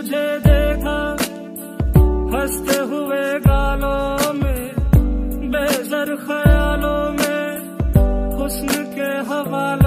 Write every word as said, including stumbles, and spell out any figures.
तुझे देखा हंसते हुए गालों में, बेजर ख्यालों में हुस्न के हवाले।